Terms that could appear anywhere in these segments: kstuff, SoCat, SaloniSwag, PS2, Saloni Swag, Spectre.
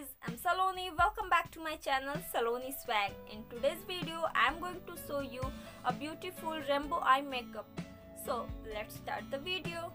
guys, I'm Saloni. Welcome back to my channel Saloni Swag. In today's video, I'm going to show you a beautiful rainbow eye makeup. So let's start the video.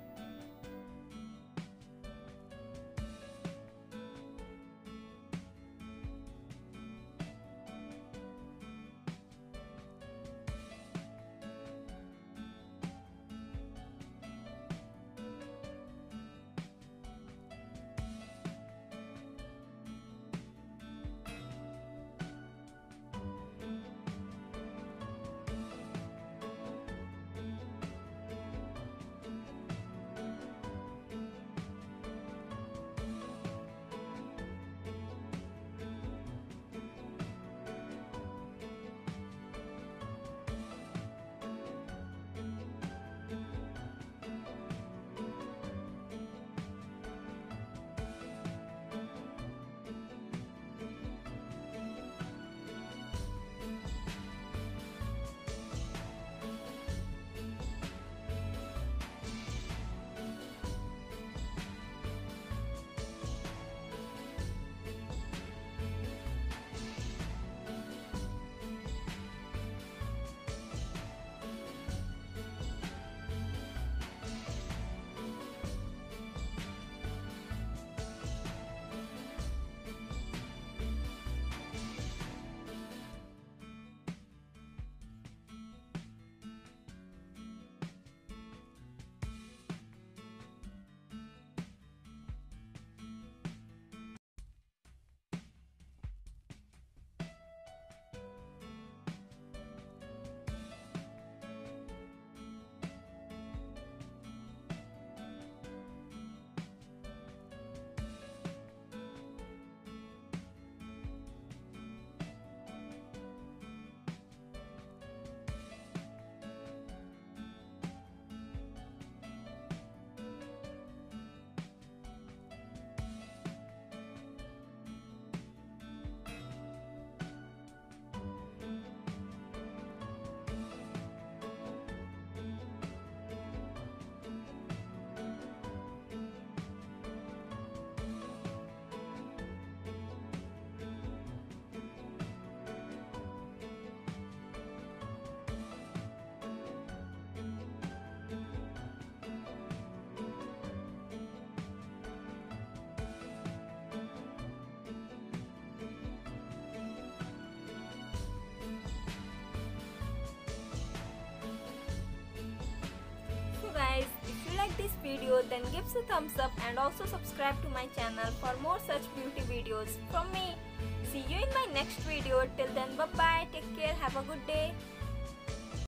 Guys, if you like this video, then give us a thumbs up and also subscribe to my channel for more such beauty videos from me. See you in my next video. Till then, bye bye, take care, have a good day.